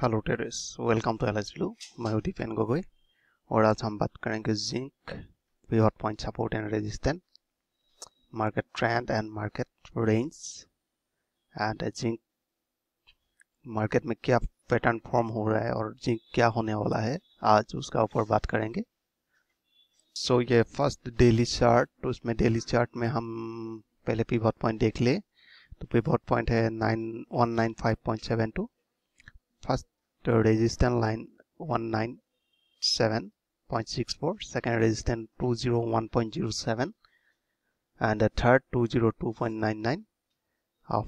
Hello traders, welcome to Alice blue. मैं Udeep N Gogoi और आज हम बात करेंगे zinc pivot point, support and resistance, market trend and market range, and zinc market में क्या पैटर्न फॉर्म हो रहा है और जिंक क्या होने वाला है, आज उसका ऊपर बात करेंगे। सो ये फर्स्ट डेली चार्ट, उसमें डेली चार्ट में हम पहले पिवट पॉइंट देख ले। तो पिवट पॉइंट है 919.5.72, first resistance line 197.64, second resistance 201.07 and third 202.99,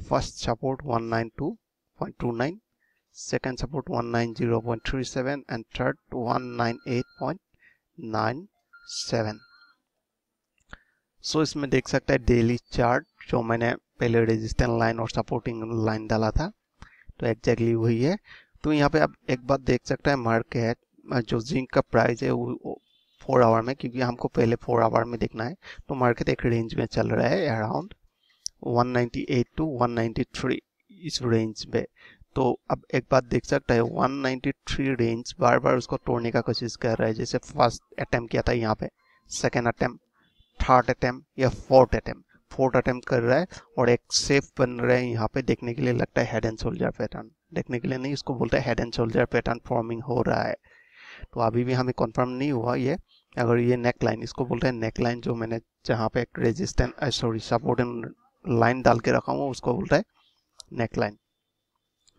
first support 192.29, second support 190.37 and third 198.97। So इसमें देख सकते हैं डेली चार्ट, जो मैंने पहले रेजिस्टेंस लाइन और सपोर्टिंग लाइन डाला था तो एग्जैक्टली वही है। तो यहाँ पे आप एक बात देख सकते हैं, मार्केट जो जिंक का प्राइस है वो 4 आवर में, क्योंकि हमको पहले 4 आवर में देखना है, तो मार्केट एक रेंज में चल रहा है अराउंड 198 टू 193 इस रेंज में। तो अब एक बात देख सकता है, 193 रेंज बार बार उसको तोड़ने का कोशिश कर रहा है, जैसे फर्स्ट अटैम्प्ट किया था यहाँ पे, सेकेंड अटैम्प्ट, थर्ड अटैम्प्ट या फोर्थ अटैम्प्ट कर रहा है और एक सेफ बन रहा है यहाँ पे। देखने के लिए लगता है हेड एंड शोल्डर पैटर्न, देखने के लिए नहीं, इसको बोलता है head and shoulder pattern forming हो रहा है। तो अभी भी हमें कंफर्म नहीं हुआ ये, अगर ये नेक लाइन, इसको बोलते हैं नेक लाइन, जो मैंने जहाँ पे एक रेजिस्टेंस सॉरी सपोर्टिंग लाइन डाल के रखा हूँ उसको बोलता है नेक लाइन।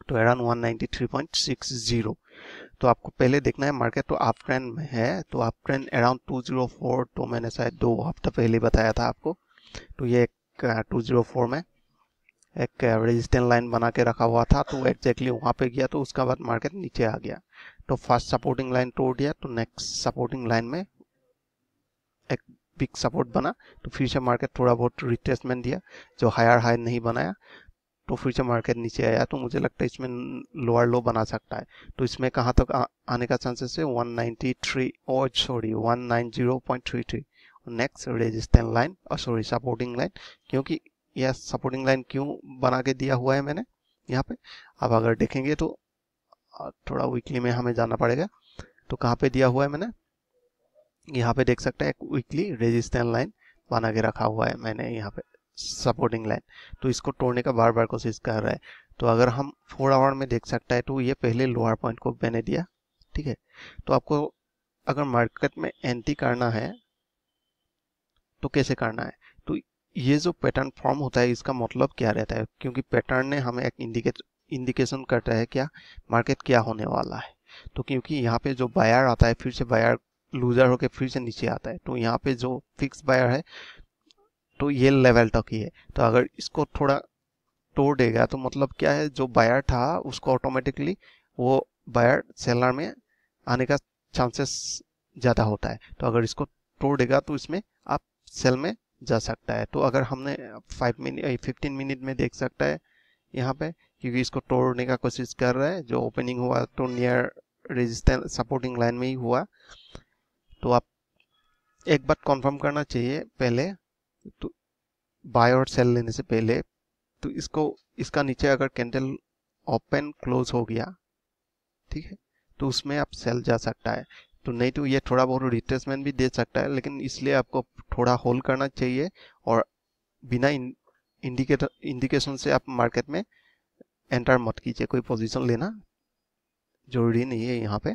तो अराउंड 193.60, तो आपको पहले देखना है मार्केट तो अप ट्रेंड में है, तो अप ट्रेंड अराउंड 204, तो मैंने शायद 2 हफ्ता पहले बताया था आपको। तो ये 204 में एक रेजिस्टेंस लाइन बना के रखा हुआ था, तो एग्जैक्टली वहाँ पे गया, तो उसका बाद मार्केट नीचे आ गया। तो फर्स्ट सपोर्टिंग लाइन तोड़ दिया, तो नेक्स्ट सपोर्टिंग लाइन में एक बिग सपोर्ट बना, तो फिर से मार्केट थोड़ा बहुत रिट्रेसमेंट दिया, जो हायर हाई नहीं बनाया, तो फिर से मार्केट नीचे आया। तो मुझे लगता है इसमें लोअर लो बना सकता है। तो इसमें कहाँ तक आने का चांसेस है, 190.33 नेक्स्ट रेजिस्टेंस लाइन और सॉरी सपोर्टिंग लाइन, क्योंकि यह सपोर्टिंग लाइन क्यों बना के दिया हुआ है मैंने यहाँ पे, अब अगर देखेंगे तो थोड़ा वीकली में हमें जाना पड़ेगा। तो कहाँ पे दिया हुआ है मैंने, यहाँ पे देख सकते हैं एक वीकली रेजिस्टेंस लाइन बना के रखा हुआ है मैंने यहाँ पे, सपोर्टिंग लाइन, तो इसको तोड़ने का बार बार कोशिश कर रहा है। तो अगर हम 4 आवर में देख सकता है, तो ये पहले लोअर पॉइंट को मैंने दिया, ठीक है। तो आपको अगर मार्केट में एंट्री करना है तो कैसे करना है, तो ये जो पैटर्न फॉर्म होता है इसका मतलब क्या रहता है, क्योंकि पैटर्न ने हमें एक इंडिकेशन करता है क्या मार्केट क्या होने वाला है। तो क्योंकि यहाँ पे जो बायर आता है फिर से बायर लूजर होकर फिर से नीचे आता है, तो यहाँ पे जो फिक्स बायर है तो ये लेवल तक ही है, तो अगर इसको थोड़ा तोड़ देगा तो मतलब क्या है, जो बायर था उसको ऑटोमेटिकली वो बायर सेलर में आने का चांसेस ज़्यादा होता है। तो अगर इसको तोड़ देगा तो इसमें आप सेल में जा सकता है। तो अगर हमने 15 मिनट में देख सकता है यहाँ पे, क्योंकि इसको तोड़ने का कोशिश कर रहा है, जो ओपनिंग हुआ तो नियर रेजिस्टेंस सपोर्टिंग लाइन में ही हुआ। तो आप एक बार कंफर्म करना चाहिए पहले, तो बाय और सेल लेने से पहले, तो इसको इसका नीचे अगर कैंडल ओपन क्लोज हो गया, ठीक है, तो उसमें आप सेल जा सकता है। तो नहीं तो ये थोड़ा बहुत रिट्रेसमेंट भी दे सकता है, लेकिन इसलिए आपको थोड़ा होल्ड करना चाहिए और बिना इंडिकेशन से आप मार्केट में एंटर मत कीजिए, कोई पोजीशन लेना जरूरी नहीं है यहाँ पे।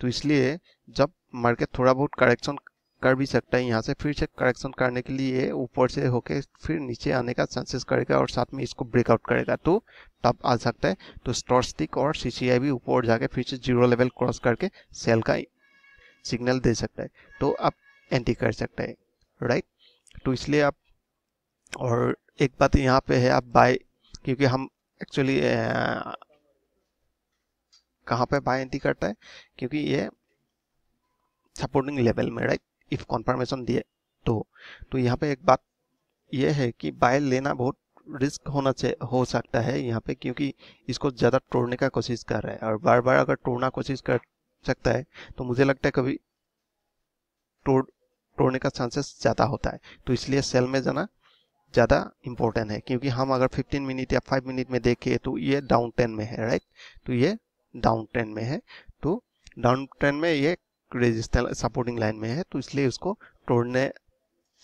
तो इसलिए जब मार्केट थोड़ा बहुत करेक्शन कर भी सकता है, यहाँ से फिर से करेक्शन करने के लिए ऊपर से होके फिर नीचे आने का चांसेस करेगा और साथ में इसको ब्रेकआउट करेगा, तो तब आ सकता है। तो स्टॉकस्टिक और CCI भी ऊपर जाके फिर से 0 लेवल क्रॉस करके सेल का सिग्नल दे सकता है, तो आप एंट्री कर सकता है, राइट। तो इसलिए आप, और एक बात यहाँ पे है, आप बाय, क्योंकि हम एक्चुअली कहाँ पे बाय एंट्री करता है, क्योंकि ये सपोर्टिंग लेवल में, राइट, इफ कॉन्फर्मेशन दिए तो यहाँ पे एक बात ये है कि बाय लेना बहुत रिस्क होना चाहिए, हो सकता है यहाँ पे, क्योंकि इसको ज़्यादा तोड़ने का कोशिश कर रहा है और बार बार अगर तोड़ना कोशिश कर सकता है तो मुझे लगता है कभी तोड़ने का चांसेस ज़्यादा होता है। तो इसलिए सेल में जाना ज़्यादा इम्पोर्टेंट है, क्योंकि हम अगर 15 मिनट या 5 मिनट में देखें तो ये डाउन 10 में है, राइट, तो ये डाउन ट्रेंड में है, तो डाउन ट्रेंड में ये रेजिस्टेंस सपोर्टिंग लाइन में है, तो इसलिए उसको तोड़ने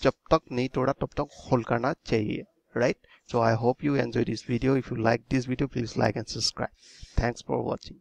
जब तक नहीं तोड़ा तब तक होल्ड करना चाहिए, right. So I hope you enjoy this video. If you like this video please like and subscribe. Thanks for watching.